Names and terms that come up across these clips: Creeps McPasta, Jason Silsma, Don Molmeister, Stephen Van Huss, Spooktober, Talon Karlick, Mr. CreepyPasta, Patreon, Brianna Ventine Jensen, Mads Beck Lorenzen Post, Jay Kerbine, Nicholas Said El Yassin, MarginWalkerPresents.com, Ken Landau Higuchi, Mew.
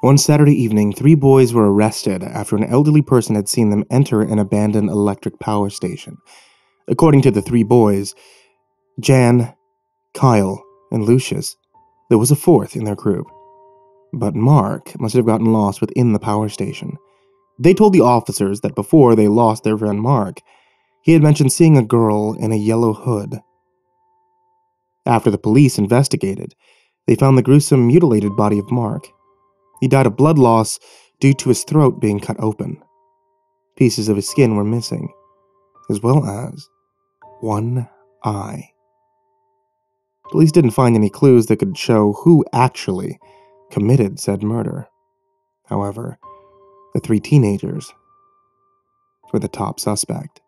One Saturday evening, three boys were arrested after an elderly person had seen them enter an abandoned electric power station. According to the three boys, Jan, Kyle, and Lucius, there was a fourth in their group. But Mark must have gotten lost within the power station. They told the officers that before they lost their friend Mark, he had mentioned seeing a girl in a yellow hood. After the police investigated, they found the gruesome, mutilated body of Mark. He died of blood loss due to his throat being cut open. Pieces of his skin were missing, as well as one eye. Police didn't find any clues that could show who actually committed said murder. However, the three teenagers were the top suspect.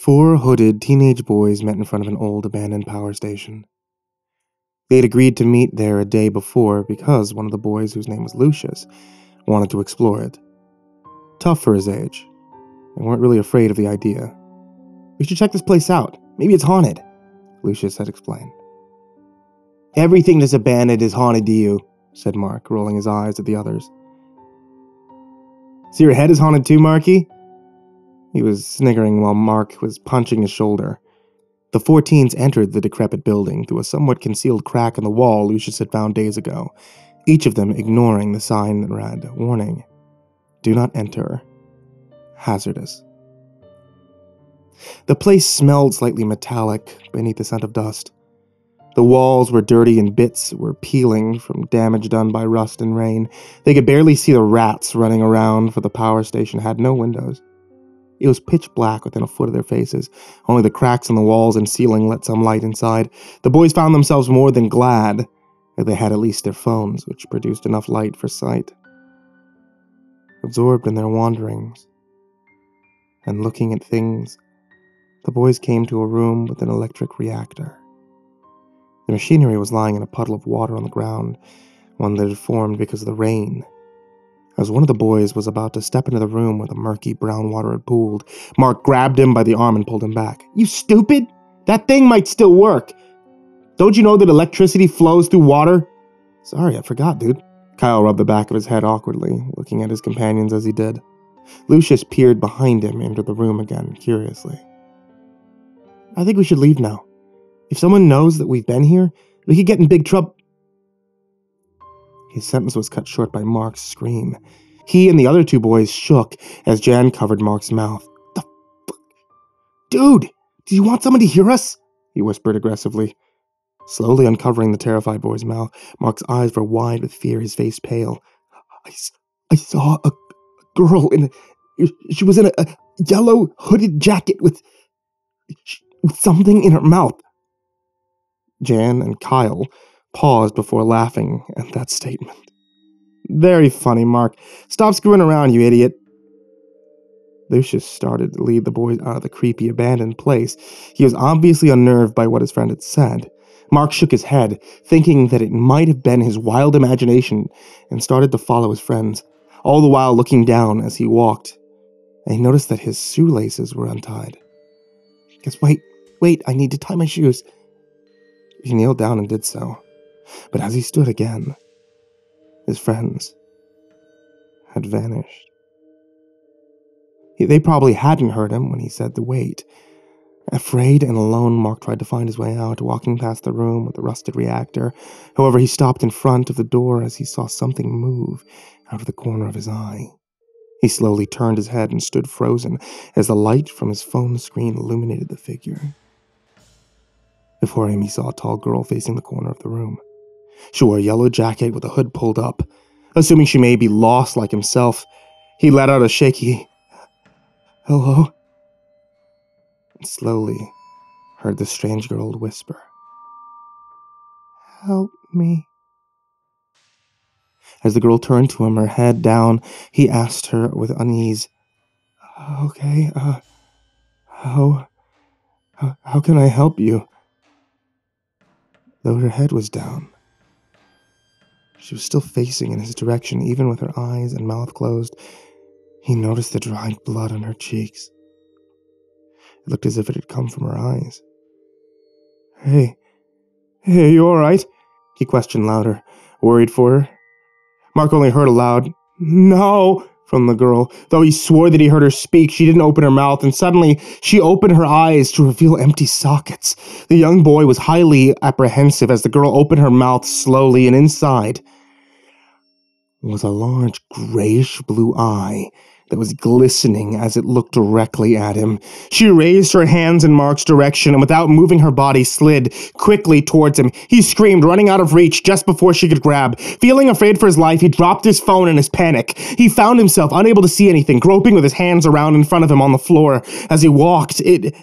Four hooded teenage boys met in front of an old abandoned power station. They had agreed to meet there a day before because one of the boys, whose name was Lucius, wanted to explore it. Tough for his age, and weren't really afraid of the idea. "We should check this place out. Maybe it's haunted," Lucius had explained. "Everything that's abandoned is haunted to you," said Mark, rolling his eyes at the others. "So your head is haunted too, Marky?" He was sniggering while Mark was punching his shoulder. The four teens entered the decrepit building through a somewhat concealed crack in the wall Lucius had found days ago, each of them ignoring the sign that read, "Warning, do not enter. Hazardous." The place smelled slightly metallic beneath the scent of dust. The walls were dirty and bits were peeling from damage done by rust and rain. They could barely see the rats running around, for the power station had no windows. It was pitch black within a foot of their faces. Only the cracks in the walls and ceiling let some light inside. The boys found themselves more than glad that they had at least their phones, which produced enough light for sight. Absorbed in their wanderings and looking at things, the boys came to a room with an electric reactor. The machinery was lying in a puddle of water on the ground, one that had formed because of the rain. As one of the boys was about to step into the room where the murky brown water had pooled, Mark grabbed him by the arm and pulled him back. "You stupid! That thing might still work! Don't you know that electricity flows through water?" "Sorry, I forgot, dude." Kyle rubbed the back of his head awkwardly, looking at his companions as he did. Lucius peered behind him into the room again, curiously. "I think we should leave now. If someone knows that we've been here, we could get in big trouble." His sentence was cut short by Mark's scream. He and the other two boys shook as Jan covered Mark's mouth. "The fuck? Dude, do you want someone to hear us?" he whispered aggressively. Slowly uncovering the terrified boy's mouth, Mark's eyes were wide with fear, his face pale. I saw a girl in a... She was in a yellow hooded jacket with something in her mouth." Jan and Kyle paused before laughing at that statement. "Very funny, Mark. Stop screwing around, you idiot." Lucius started to lead the boys out of the creepy, abandoned place. He was obviously unnerved by what his friend had said. Mark shook his head, thinking that it might have been his wild imagination, and started to follow his friends, all the while looking down as he walked. And he noticed that his shoelaces were untied. "Guess, wait, I need to tie my shoes." He kneeled down and did so, but as he stood again, his friends had vanished. They probably hadn't heard him when he said to wait. Afraid and alone, Mark tried to find his way out, walking past the room with the rusted reactor. However, he stopped in front of the door as he saw something move out of the corner of his eye. He slowly turned his head and stood frozen as the light from his phone screen illuminated the figure. Before him, he saw a tall girl facing the corner of the room. She wore a yellow jacket with a hood pulled up. Assuming she may be lost like himself, he let out a shaky, "Hello?" and slowly heard the strange girl whisper, "Help me." As the girl turned to him, her head down, he asked her with unease, "Okay, how can I help you?" Though her head was down, she was still facing in his direction, even with her eyes and mouth closed. He noticed the dried blood on her cheeks. It looked as if it had come from her eyes. "Hey, you all right?" he questioned louder, worried for her. Mark only heard a loud, "No!" from the girl. Though he swore that he heard her speak, she didn't open her mouth, and suddenly she opened her eyes to reveal empty sockets. The young boy was highly apprehensive as the girl opened her mouth slowly, and inside was a large grayish-blue eye that was glistening as it looked directly at him. She raised her hands in Mark's direction and without moving her body slid quickly towards him. He screamed, running out of reach just before she could grab. Feeling afraid for his life, he dropped his phone in his panic. He found himself unable to see anything, groping with his hands around in front of him on the floor. As he walked, it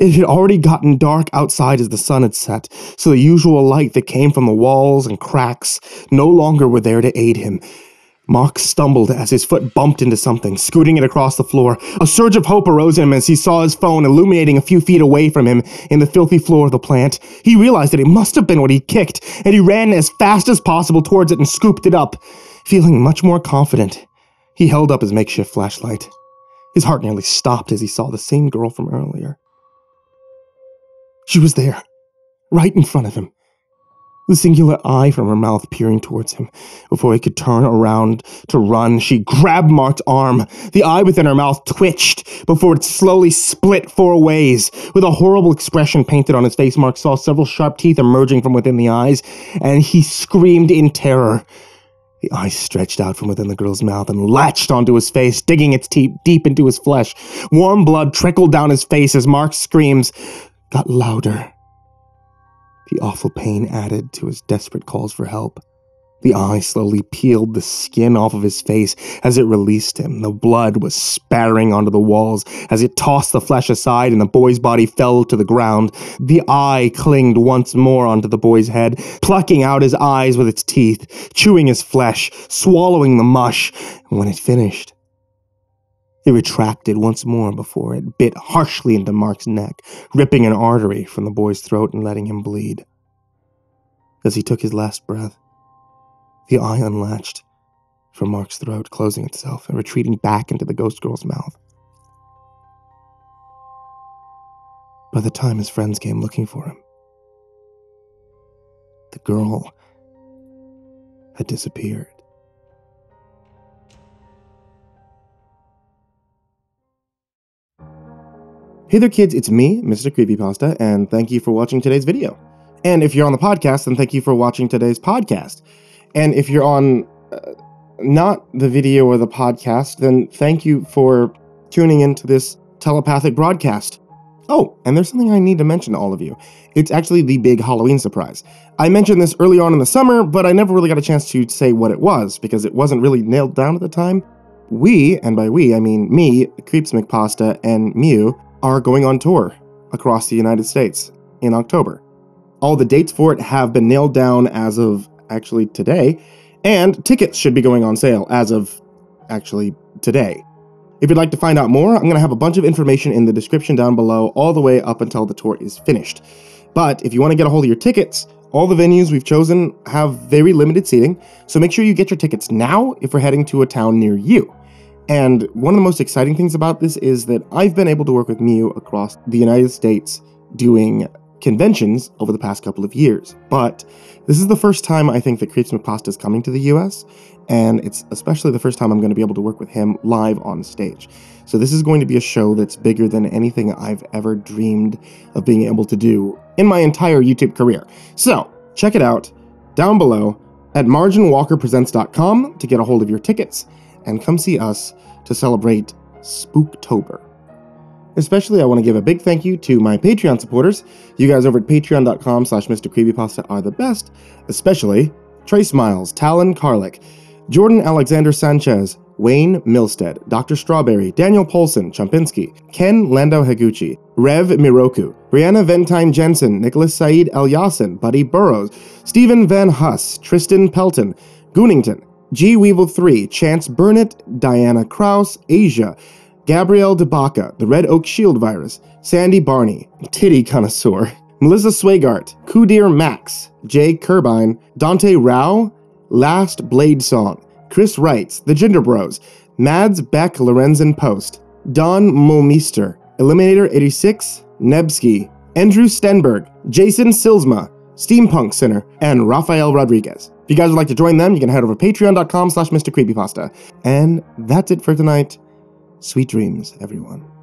had already gotten dark outside as the sun had set, so the usual light that came from the walls and cracks no longer were there to aid him. Mark stumbled as his foot bumped into something, scooting it across the floor. A surge of hope arose in him as he saw his phone illuminating a few feet away from him in the filthy floor of the plant. He realized that it must have been what he kicked, and he ran as fast as possible towards it and scooped it up. Feeling much more confident, he held up his makeshift flashlight. His heart nearly stopped as he saw the same girl from earlier. She was there, right in front of him. The singular eye from her mouth peering towards him. Before he could turn around to run, she grabbed Mark's arm. The eye within her mouth twitched before it slowly split four ways. With a horrible expression painted on his face, Mark saw several sharp teeth emerging from within the eyes, and he screamed in terror. The eye stretched out from within the girl's mouth and latched onto his face, digging its teeth deep into his flesh. Warm blood trickled down his face as Mark's screams got louder. The awful pain added to his desperate calls for help. The eye slowly peeled the skin off of his face as it released him. The blood was spattering onto the walls as it tossed the flesh aside and the boy's body fell to the ground. The eye clinged once more onto the boy's head, plucking out his eyes with its teeth, chewing his flesh, swallowing the mush. And when it finished, it retracted once more before it bit harshly into Mark's neck, ripping an artery from the boy's throat and letting him bleed. As he took his last breath, the eye unlatched from Mark's throat, closing itself and retreating back into the ghost girl's mouth. By the time his friends came looking for him, the girl had disappeared. Hey there kids, it's me, Mr. CreepyPasta, and thank you for watching today's video. And if you're on the podcast, then thank you for watching today's podcast. And if you're on not the video or the podcast, then thank you for tuning into this telepathic broadcast. Oh, and there's something I need to mention to all of you. It's actually the big Halloween surprise. I mentioned this early on in the summer, but I never really got a chance to say what it was, because it wasn't really nailed down at the time. We, and by we, I mean me, Creeps McPasta, and Mew, are going on tour across the United States in October. All the dates for it have been nailed down as of actually today, and tickets should be going on sale as of actually today. If you'd like to find out more, I'm going to have a bunch of information in the description down below all the way up until the tour is finished. But if you want to get a hold of your tickets, all the venues we've chosen have very limited seating, so make sure you get your tickets now if we're heading to a town near you. And one of the most exciting things about this is that I've been able to work with Mew across the United States doing conventions over the past couple of years. But this is the first time I think that Creeps McPasta is coming to the US, and it's especially the first time I'm going to be able to work with him live on stage. So this is going to be a show that's bigger than anything I've ever dreamed of being able to do in my entire YouTube career. So check it out down below at MarginWalkerPresents.com to get a hold of your tickets. And come see us to celebrate Spooktober. Especially, I want to give a big thank you to my Patreon supporters. You guys over at patreon.com/MrCreepyPasta are the best, especially Trace Miles, Talon Karlick, Jordan Alexander Sanchez, Wayne Milstead, Dr. Strawberry, Daniel Polson, Chumpinski, Ken Landau Higuchi, Rev Miroku, Brianna Ventine Jensen, Nicholas Said El Yassin, Buddy Burrows, Stephen Van Huss, Tristan Pelton, Goonington, G. Weevil 3, Chance Burnett, Diana Krause, Asia, Gabrielle DeBaca, The Red Oak Shield Virus, Sandy Barney, Titty Connoisseur, Melissa Swagart, Kudir Max, Jay Kerbine, Dante Rao, Last Blade Song, Chris Wrights, The Gender Bros, Mads Beck Lorenzen Post, Don Molmeister, Eliminator 86, Nebski, Andrew Stenberg, Jason Silsma, Steampunk Center, and Rafael Rodriguez. If you guys would like to join them, you can head over to patreon.com/MrCreepyPasta. And that's it for tonight. Sweet dreams, everyone.